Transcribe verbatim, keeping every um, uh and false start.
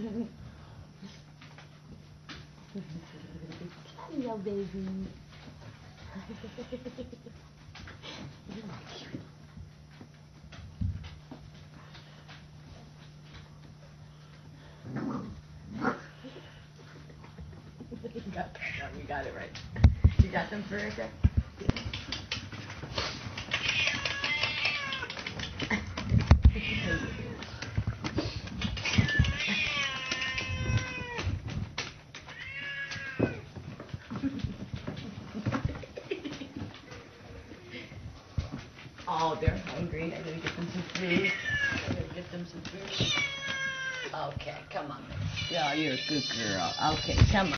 Hello, baby. You got that. You got it right. You got them for a second. Oh, they're hungry. I gotta get them some food. I gotta get them some food. Okay, come on. Yeah, you're a good girl. Okay, come on.